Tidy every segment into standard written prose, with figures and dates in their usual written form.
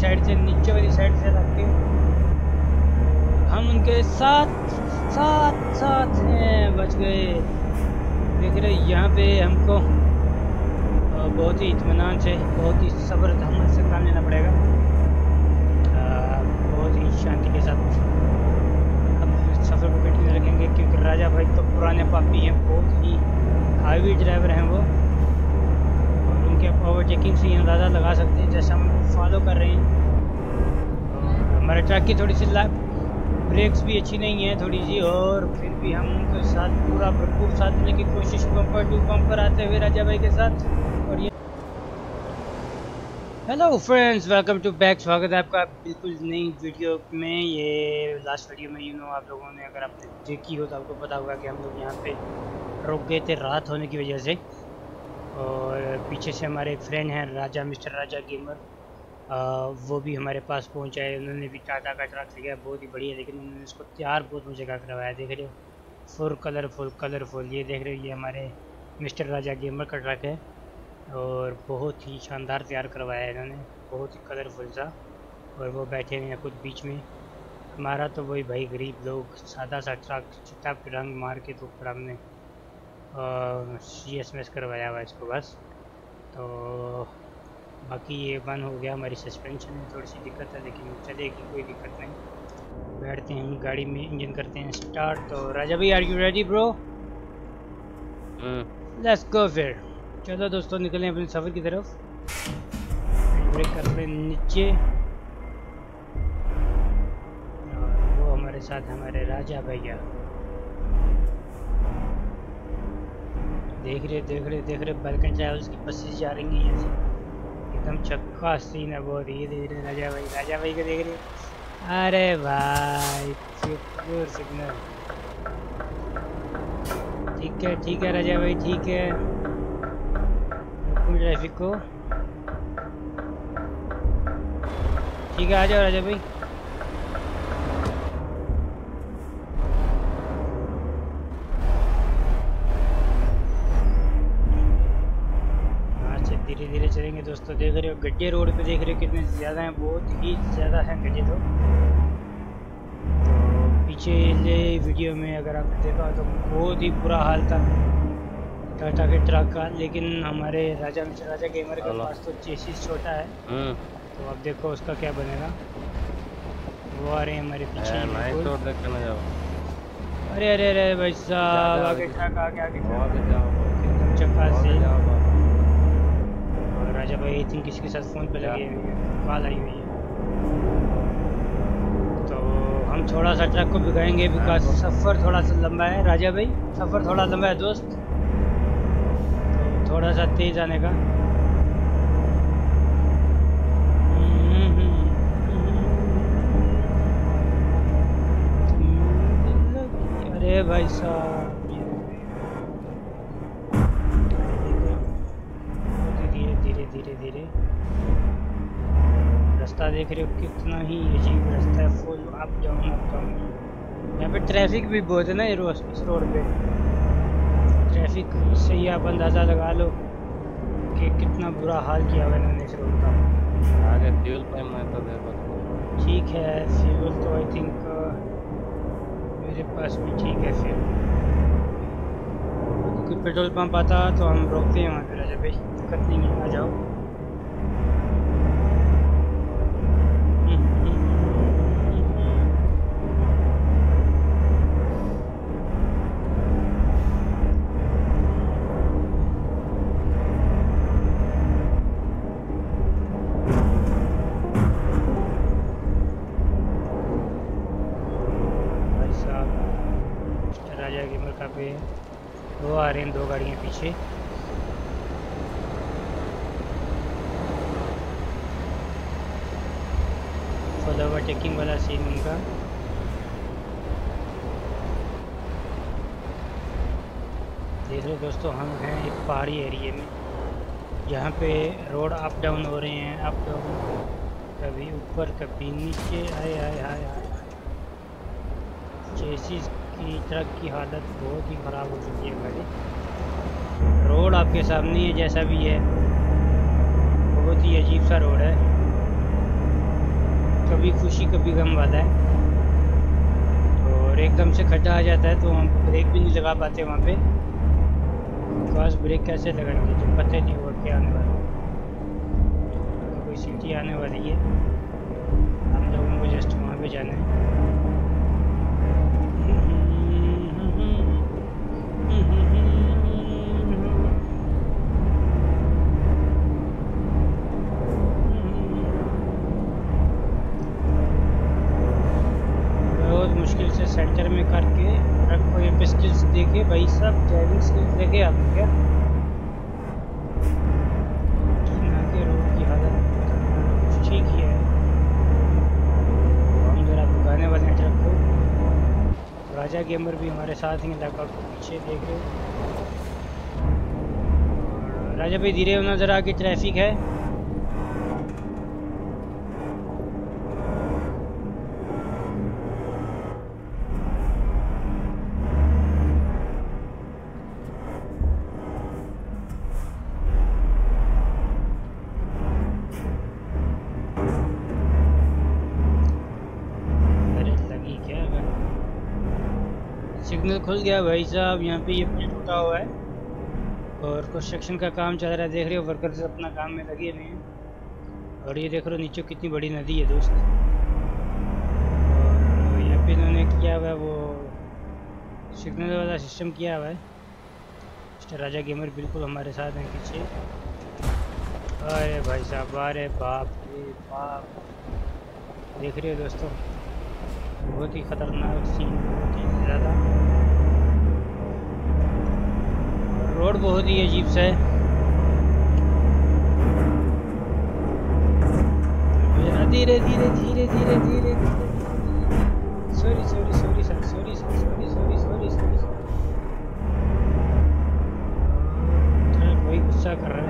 Side से, नीचे वाली साइड से रखते हैं हम। उनके साथ हैं, बच गए। देख रहे यहाँ पे हमको बहुत ही इत्मीनान से, बहुत ही सब्र तहम्मुल से काम लेना पड़ेगा, बहुत ही शांति के साथ हम सफ़र को कंटिन्यू रखेंगे, क्योंकि राजा भाई तो पुराने पापी हैं, बहुत ही हाईवे ड्राइवर हैं वो, और उनके आप ओवरटेकिंग से अंदाज़ा लगा सकते हैं जैसा हम उनको फॉलो कर रहे हैं। हमारे ट्रक की थोड़ी सी ब्रेक्स भी अच्छी नहीं है थोड़ी सी, और फिर भी हम उनके साथ पूरा भरपूर साथ देने की कोशिश, बम्पर टू बम्पर आते हुए राजा भाई के साथ। और ये hello friends, welcome to back, स्वागत है आपका बिल्कुल नई वीडियो में। ये लास्ट वीडियो में आप लोगों ने, अगर आपने देखी हो तो आपको पता होगा कि हम लोग यहाँ पे रुक गए थे रात होने की वजह से। और पीछे से हमारे एक फ्रेंड हैं राजा, मिस्टर राजा गेमर, वो भी हमारे पास पहुँच आए। उन्होंने भी टाटा का ट्रक लिया, बहुत ही बढ़िया, लेकिन उन्होंने इसको तैयार बहुत मुझे का करवाया। देख रहे हो, फुल कलरफुल, ये देख रहे हो, ये हमारे मिस्टर राजा गेमर का ट्रक है और बहुत ही शानदार तैयार करवाया है इन्होंने, बहुत ही कलरफुल सा। और वो बैठे हुए हैं कुछ बीच में। हमारा तो वही भाई गरीब लोग सादा सा ट्रक, चिट्टा रंग मार के तो ऊपर हमने CSMS करवाया हुआ इसको बस। तो बाकी ये बंद हो गया, हमारी सस्पेंशन में थोड़ी सी दिक्कत है, लेकिन चलेगी, कोई दिक्कत नहीं। बैठते हैं गाड़ी में, इंजन करते हैं स्टार्ट। तो राजा भाई, are you ready bro? Let's go फिर। चलो दोस्तों, निकलें अपने सफ़र की तरफ। ब्रेक कर रहे हैं नीचे, और वो हमारे साथ हमारे राजा भैया। देख रहे बाल्कन ट्रैवल्स की बसेस जा रही हैं यहाँ से, एकदम चक्का सीन है बहुत। ये देख रहे राजा भाई को देख रहे, अरे भाई सुपर सिग्नल। ठीक है राजा भाई, ठीक है, रुको ट्रैफिक को, ठीक है, आ जाओ राजा भाई। धीरे चलेंगे दोस्तों। देख रहे हो गड्ढे रोड पे, देख रहे हो कितने ज़्यादा हैं, बहुत ही ज़्यादा हैं गड्ढे। तो पिछले वीडियो में अगर आपने देखा तो बहुत ही बुरा हाल था टाटा के ट्रक का, लेकिन हमारे राजा गेमर के पास तो चेसिस छोटा है, तो आप देखो उसका क्या बनेगा। वो आ रहे हैं हमारे पीछे। अरे भाई साहब, आगे ट्रक आगे। राजा भाई आई थिंक किसी के साथ फ़ोन पे लगी हुई है, कॉल आई हुई है। तो हम थोड़ा सा ट्रक को भिगाएंगे बिकॉज सफ़र थोड़ा सा लंबा है राजा भाई, सफ़र थोड़ा लंबा है दोस्त। तो थोड़ा सा तेज आने का, अरे भाई साहब धीरे। रास्ता देख रहे हो कितना ही अजीब रास्ता है, फुल अप डाउन। यहाँ पे ट्रैफिक भी बहुत है ना इस रोड पे। ट्रैफिक से ही आप अंदाज़ा लगा लो कि कितना बुरा हाल किया हुआ इन्होंने इस रोड का। आगे फ्यूल पे मैं तो देखो, ठीक है फ्यूल तो आई थिंक मेरे पास भी ठीक है फ्यूल। क्योंकि पेट्रोल पंप आता तो हम रोकते हैं वहाँ पे राजा भाई, दिक्कत नहीं है, आ जाओ। वो आ रहे हैं दो गाड़ियाँ पीछे। फुल ओवरटेकिंग वाला सीन उनका। देख रहे दोस्तों, हम हैं एक पहाड़ी एरिया में, यहाँ पे रोड अप डाउन हो रहे हैं, अप डाउन, कभी ऊपर कभी नीचे। आए चेसिस की ट्रक की हालत बहुत ही ख़राब हो चुकी है गाड़ी। रोड आपके सामने है जैसा भी है, बहुत ही अजीब सा रोड है। कभी खुशी कभी गम वाला है, और एकदम से खड्डा आ जाता है तो हम ब्रेक भी नहीं लगा पाते वहाँ पे। फर्स्ट ब्रेक कैसे लगाएंगे जब पता ही नहीं हो क्या आने वाला है, कोई सीटी आने वाली है। हम लोगों को जस्ट वहाँ पे जाना है। सेंटर में करके ट्रक को ये स्किल्स देके भाई साहब, ड्राइविंग स्किल्स देके आप क्या के रोड की हालत ठीक ही है। हम जरा भगाने वाले हैं ट्रक को। राजा गेमर भी हमारे साथ ही लगभग पीछे देखे। राजा भाई धीरे होना जरा, आगे ट्रैफिक है। सिग्नल खुल गया भाई साहब। यहाँ पे ये पुल टूटा हुआ है और कंस्ट्रक्शन का काम चल रहा है। देख रहे हो वर्कर्स अपना काम में लगे हुए हैं। और ये देख रहे हो नीचे कितनी बड़ी नदी है दोस्त। और यहाँ पे इन्होंने किया हुआ है वो सिग्नल वाला सिस्टम किया हुआ है। मिस्टर राजा गेमर बिल्कुल हमारे साथ हैं पीछे। अरे भाई साहब, अरे बाप रे बाप, देख रहे हो दोस्तों बहुत ही खतरनाक सीन, बहुत ही ज़्यादा। रोड बहुत ही अजीब सा है। धीरे धीरे धीरे धीरे धीरे sorry sorry sorry sir sorry sir sorry sorry sorry sorry sorry कोई गुस्सा कर रहा है,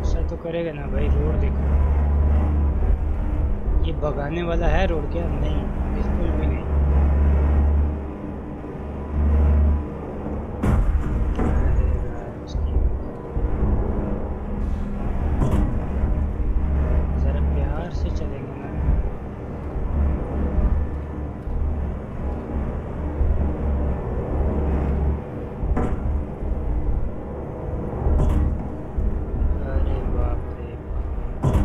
गुस्सा तो करेगा ना भाई। रोड देखो, ये भगाने वाला है रोड क्या? नहीं, बिल्कुल भी नहीं। जरा प्यार से चलेंगे ना। अरे बाप रे बाप,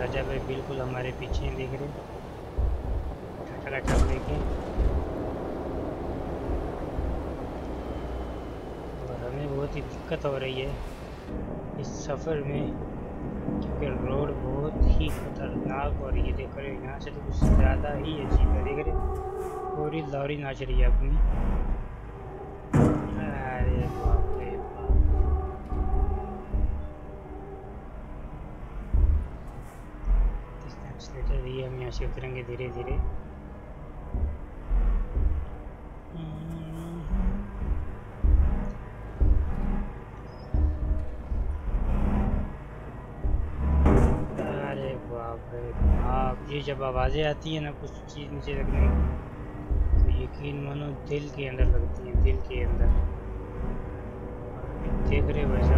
राजा भाई बिल्कुल हमारे पीछे ही देख रहे हैं। टाटा लेके और हमें बहुत ही दिक्कत हो रही है इस सफ़र में, क्योंकि रोड बहुत ही खतरनाक। और ये देख रहे हो यहाँ से तो कुछ ज़्यादा ही अजीब है। देख रहे हो पूरी लॉरी नाच रही है अपनी। अरे बाप रे बाप, ये हम यहाँ से उतरेंगे धीरे धीरे। अरे बाप रे बाप, ये जब आवाज़ें आती है ना कुछ चीज़ नीचे लगने की, तो यकीन मानो दिल के अंदर लगती है, दिल के अंदर। देख रहे हो वैसा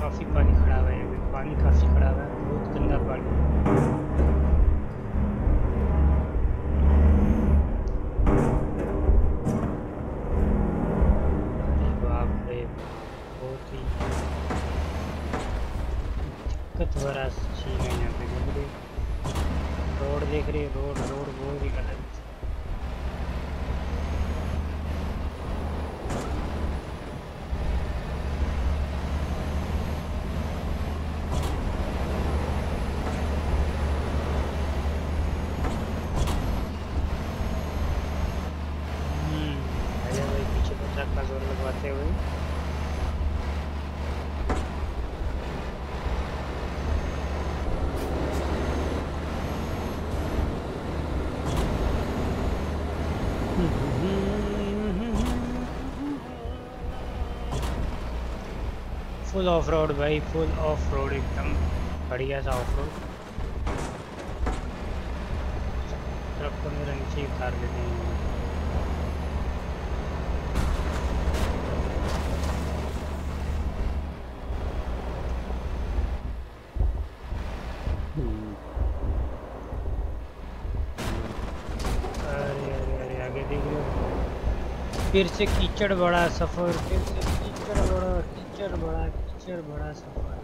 काफ़ी पानी खड़ा हुआ है, पानी काफ़ी खड़ा हुआ है, बहुत गंदा पानी। अरे बाप रे, बहुत ही दिक्कत भरा सीन है यहाँ पे। देख रहे रोड, देख रहे रोड, रोड बहुत ही गलत। फुल ऑफ रोड भाई, फुल ऑफ रोड, एकदम बढ़िया सा ऑफ रोड। ट्रक को मेरा नीचे उतार लेते हैं। अरे अरे आगे देख लो, फिर से कीचड़ बड़ा सफर, फिर से कीचड़ बड़ा सफर।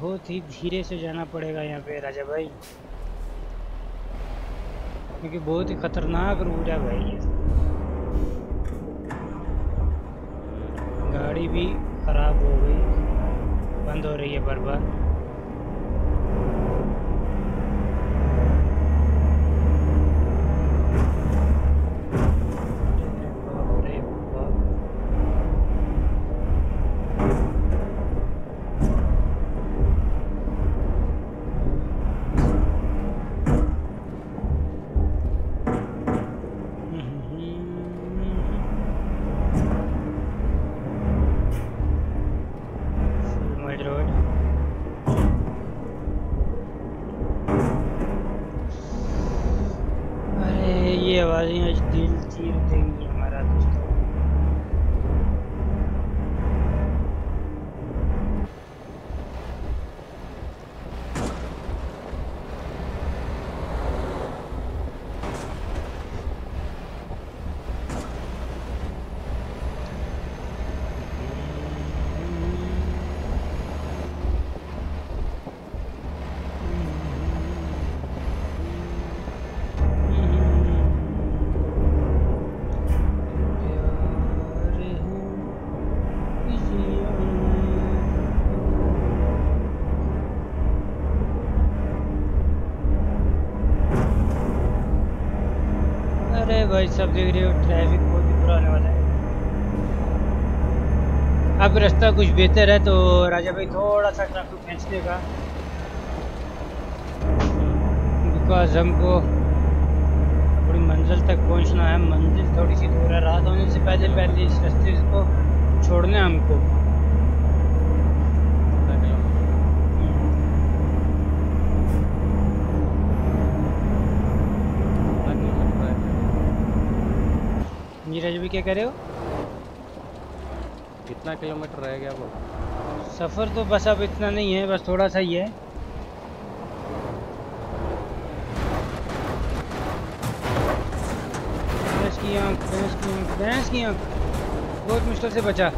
बहुत ही धीरे से जाना पड़ेगा यहाँ पे राजा भाई, क्योंकि बहुत ही खतरनाक रूट है भाई। गाड़ी भी खराब हो गई, बंद हो रही है बार बार। भाई सब देख रहे हो, ट्रैफिक बहुत ही बुरा होने वाला है। अब रास्ता कुछ बेहतर है तो राजा भाई थोड़ा सा ट्रैफिक खींच देगा, बिकॉज हमको थोड़ी मंजिल तक पहुंचना है। मंजिल थोड़ी सी दूर है, रात होने से पहले पहले इस रास्ते को छोड़ना है हमको। राजा भाई क्या कह रहे हो, कितना किलोमीटर रह गया वो सफ़र? तो बस अब इतना नहीं है, बस थोड़ा सा ही है। भैंस की आँख, भैंस की आँख बहुत मुश्किल से बचा।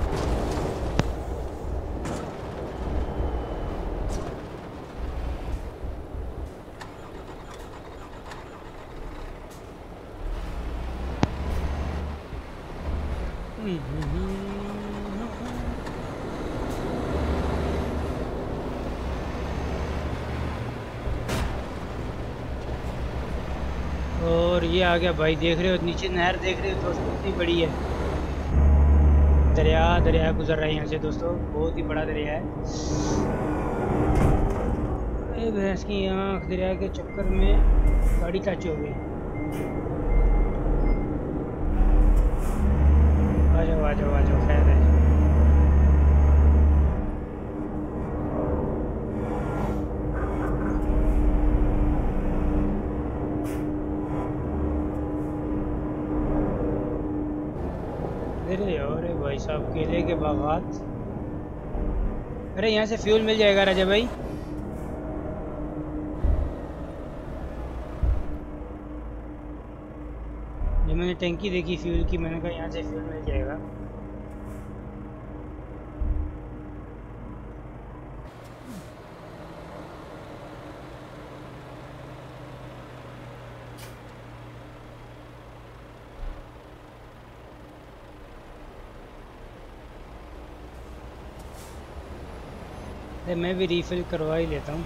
और ये आ गया भाई, देख रहे हो नीचे नहर, देख रहे हो दोस्तों कितनी बड़ी है। दरिया गुजर रहा है यहाँ से दोस्तों, बहुत ही बड़ा दरिया है। अरे भैंस की आँख, दरिया के चक्कर में गाड़ी काची हो गई। आ जाओ खैर है। अरे और भाई साहब केले के बागात। अरे यहाँ से फ्यूल मिल जाएगा राजा भाई। जो मैंने टंकी देखी फ्यूल की, मैंने कहा यहाँ से फ्यूल मिल जाएगा। मैं भी रिफिल करवा ही लेता हूँ।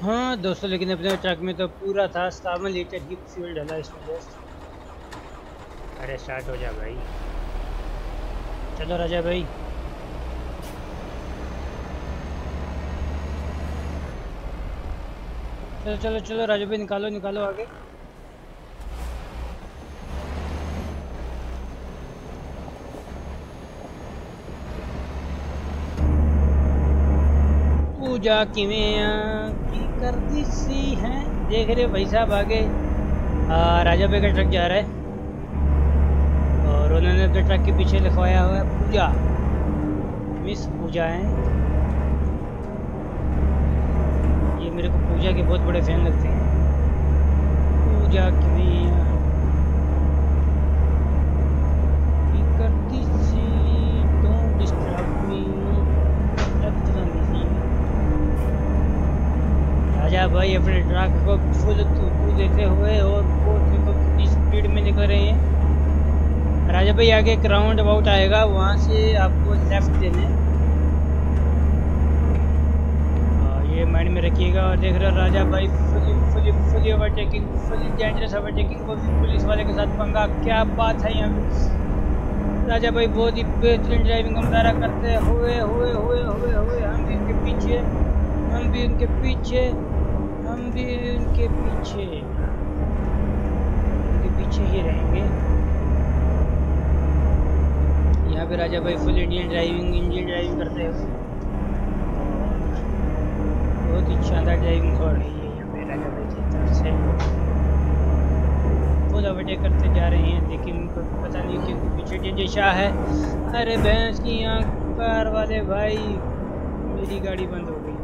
हाँ दोस्तों, लेकिन अपने ट्रक में तो पूरा था, 7 लीटर ही फ्यूल डाला इसमें दोस्त। अरे स्टार्ट हो जा भाई, चलो राजा भाई। चलो राजा भाई, निकालो आगे। ओ पूजा किवें की करदी सी है। देख रहे भाई साहब आगे राजा भाई का ट्रक जा रहा है और उन्होंने अपने ट्रक के पीछे लिखवाया हुआ है पूजा, मिस पूजा है। ये मेरे को पूजा के बहुत बड़े फैन लगते हैं। पूजा किवें भाई अपने ट्रक को फुल थूकू देते हुए और बहुत स्पीड में निकल रहे हैं। राजा भाई आगे एक राउंड अबाउट आएगा, वहाँ से आपको लेफ्ट देना है, ये माइंड में रखिएगा। और देख रहे हो राजा भाई fully overtaking, fully dangerous overtaking, police वाले के साथ पंगा। क्या बात है यहाँ राजा भाई, बहुत ही बेहतरीन ड्राइविंग अंदारा करते हुए हम भी उनके पीछे ही रहेंगे। यहाँ पे राजा भाई फुल इंडियन ड्राइविंग करते हैं, बहुत ही शानदार ड्राइविंग हो रही है यहाँ पे राजा भाई की तरफ से। खुद ओवरटेक करते जा रहे हैं, लेकिन पता नहीं कि पीछे जैसा है। अरे भैंस की आँख कार वाले भाई, मेरी गाड़ी बंद हो गई।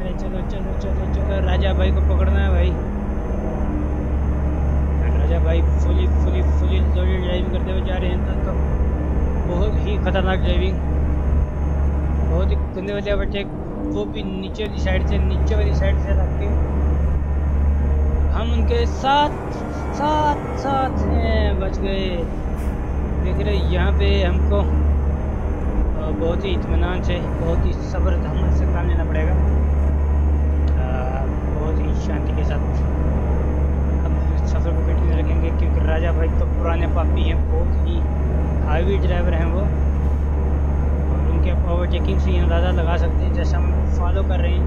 अरे चलो राजा भाई को पकड़ना है भाई। राजा भाई फुली ड्राइविंग करते हुए जा रहे हैं, तो बहुत ही खतरनाक ड्राइविंग, बहुत ही गंदे वाले ओवरटेक, वो भी नीचे वाली साइड से रख के। हम उनके साथ हैं, बच गए। देख रहे यहाँ पे हमको बहुत ही इत्मीनान से, बहुत ही सब्र तहम्मुल से काम लेना पड़ेगा, बहुत ही शांति के साथ हम सफ़र को कंटिन्यू रखेंगे, क्योंकि राजा भाई तो पुराने पापी हैं, बहुत ही हाईवे ड्राइवर हैं वो। और उनके आप ओवरटेकिंग से अंदाज़ा लगा सकते हैं जैसे हम फॉलो कर रहे हैं।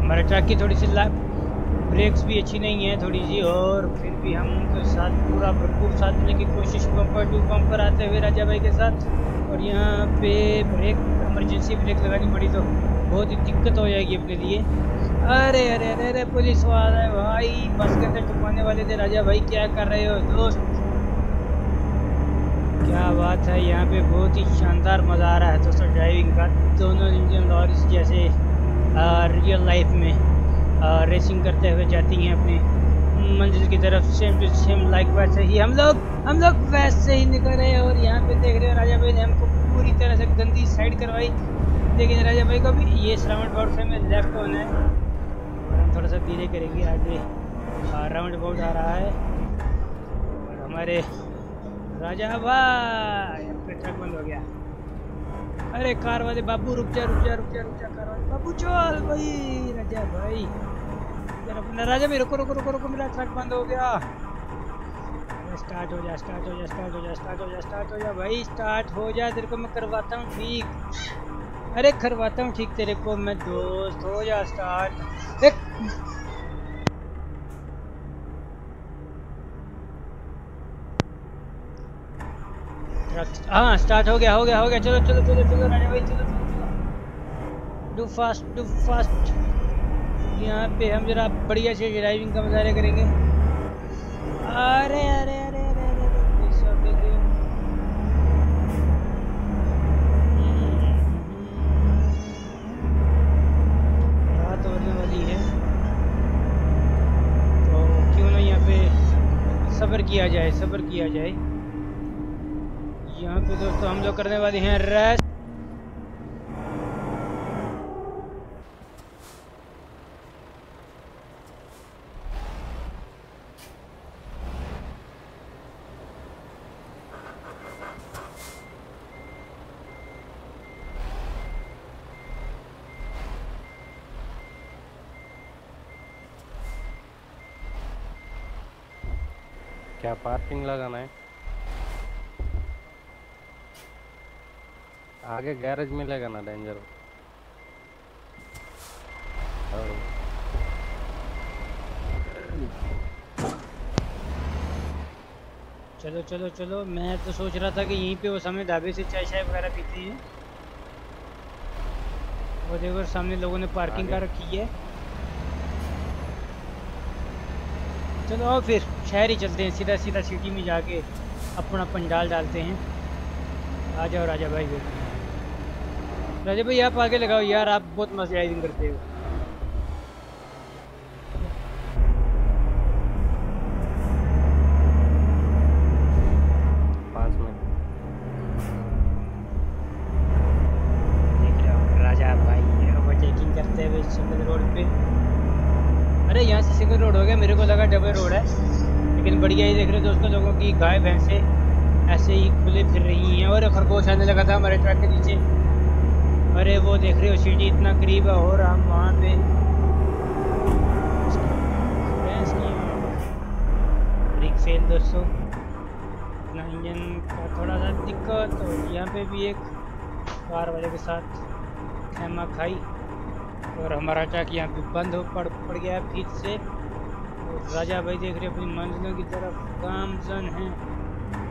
हमारे ट्रक की थोड़ी सी ब्रेक्स भी अच्छी नहीं है थोड़ी सी, और फिर भी हम उनके साथ पूरा भरपूर साथ देने की कोशिश, बम्पर टू बम्पर आते हुए राजा भाई के साथ। और यहाँ पे ब्रेक, इमरजेंसी ब्रेक लगानी पड़ी तो बहुत ही दिक्कत हो जाएगी अपने लिए। अरे अरे अरे अरे पुलिस वाला है भाई, बस के अंदर टुकाने वाले थे राजा भाई, क्या कर रहे हो दोस्त, क्या बात है। यहाँ पे बहुत ही शानदार मज़ा आ रहा है दोस्तों ड्राइविंग का, दोनों इंजन लॉरीज जैसे रियल लाइफ में रेसिंग करते हुए जाती हैं अपनी मंजिल की तरफ, सेम टू सेम लाइक। वैसे ही हम लोग वैसे ही निकल रहे हैं। और यहाँ पे देख रहे हो राजा भाई ने हमको पूरी तरह से गंदी साइड करवाई, लेकिन राजा भाई को भी ये राउंड अबाउट से में लेफ्ट होना है। हम थोड़ा सा धीरे करेंगे, आगे राउंड अबाउट आ रहा है और हमारे राजा भाई ट्रक बंद हो गया। अरे कार वाले बाबू रुक जा कार वाले बाबू, चल भाई राजा भाई अपना, राजा भाई रुको, मेरा ट्रक बंद हो गया। स्टार्ट हो जा तेरे को मैं करवाता हूँ ठीक, अरे करवाता हूँ ठीक तेरे को मैं दोस्त, हो जा स्टार्ट। हाँ स्टार्ट हो गया। चलो राजा भाई चलो, डू फास्ट। यहाँ पे हम जरा बढ़िया से ड्राइविंग का मज़ा करेंगे। अरे रात होने वाली है तो क्यों ना यहाँ पे सब्र किया जाए। यहाँ पे दोस्तों हम लोग करने वाले हैं रेस। क्या पार्किंग लगाना है आगे गैरेज में लगा ना, डेंजर हो। चलो, मैं तो सोच रहा था कि यहीं पे वो सामने ढाबे से चाय वगैरह पीते हैं, वो देखो सामने लोगों ने पार्किंग कर रखी है। चलो और फिर शहर ही चलते हैं, सीधा सीधा सिटी में जाके अपना पंडाल डालते हैं। आजा और आजा भाई, राजा भाई आप आगे लगाओ यार, आप बहुत मज़े राइडिंग करते हो। कि गाय भैंसे ऐसे ही खुले फिर रही हैं और खरगोश आने लगा था हमारे ट्रक के नीचे। अरे वो देख रहे हो सिटी इतना करीब है और हम वहाँ पे ब्रेक फेल दोस्तों, अपना इंजन का थोड़ा सा दिक्कत। और यहाँ पे भी एक कार वाले के साथ खेमा खाई और हमारा ट्रक यहाँ पे बंद हो पड़ गया फिर से। राजा भाई देख रहे अपनी मंजिलों की तरफ गामजन हैं।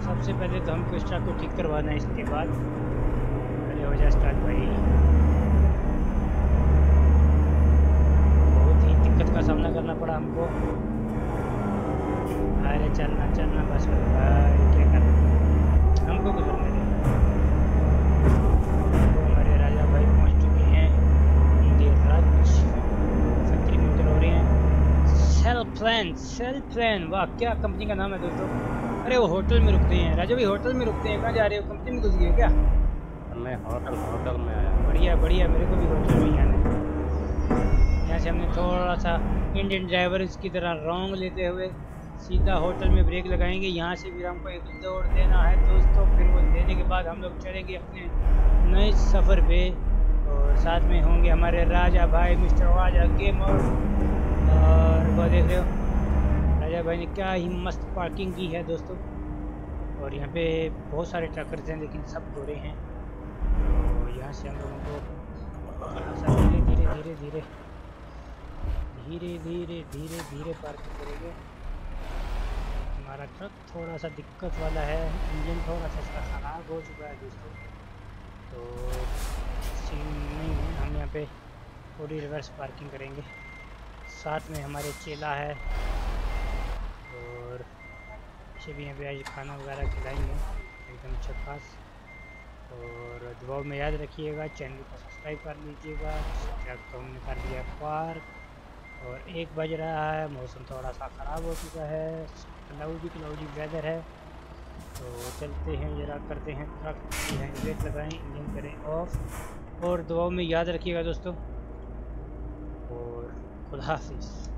सबसे पहले तो हमको इस ट्रक को ठीक करवाना है, इसके बाद पहले हो जाए स्टार्ट भाई। बहुत ही दिक्कत का सामना करना पड़ा हमको। अरे चलना चलना बस भाई, क्या करना हमको कुछ नहीं। हमारे राजा भाई पहुंच चुके हैं फैक्ट्री में, उधर हो रहे हैं सेल प्लान। वाह क्या कंपनी का नाम है दोस्तों। अरे वो होटल में रुकते हैं राजा भाई, होटल में रुकते हैं। कहाँ जा रहे हो, कंपनी में घुस गए क्या? मैं होटल में आया। बढ़िया बढ़िया, मेरे को भी होटल में ही आना है। यहाँ से हमने थोड़ा सा इंडियन ड्राइवर्स की तरह रॉन्ग लेते हुए सीधा होटल में ब्रेक लगाएंगे। यहाँ से भी हमको एक दौड़ देना है दोस्तों, फिर वो देने के बाद हम लोग चलेंगे अपने नए सफ़र पे। और साथ में होंगे हमारे राजा भाई, मिस्टर राजा गेमर। और वो देख रहे हो राजा भाई ने क्या ही मस्त पार्किंग की है दोस्तों। और यहाँ पे बहुत सारे ट्रकर्स हैं लेकिन सब गोरे हैं। और यहाँ से हम लोगों को धीरे धीरे पार्किंग करेंगे। हमारा ट्रक थोड़ा सा दिक्कत वाला है, इंजन थोड़ा सा इसका ख़राब हो चुका है दोस्तों, तो सीन नहीं है। हम यहाँ पे थोड़ी रिवर्स पार्किंग करेंगे। साथ में हमारे चेला है और इसे भी यहाँ पे आज खाना वगैरह खिलाएंगे एकदम अच्छा खास। और दुआ में याद रखिएगा, चैनल को सब्सक्राइब कर लीजिएगा। ट्रक तो हमने कर दिया पार्क और एक बज रहा है, मौसम थोड़ा सा ख़राब हो चुका है, क्लाउडी वेदर है। तो चलते हैं जरा, करते हैं ट्रक की हैंड ब्रेक लगाएं, इंजन करें ऑफ और दुआ में याद रखिएगा दोस्तों। और खुदा हाफिज़।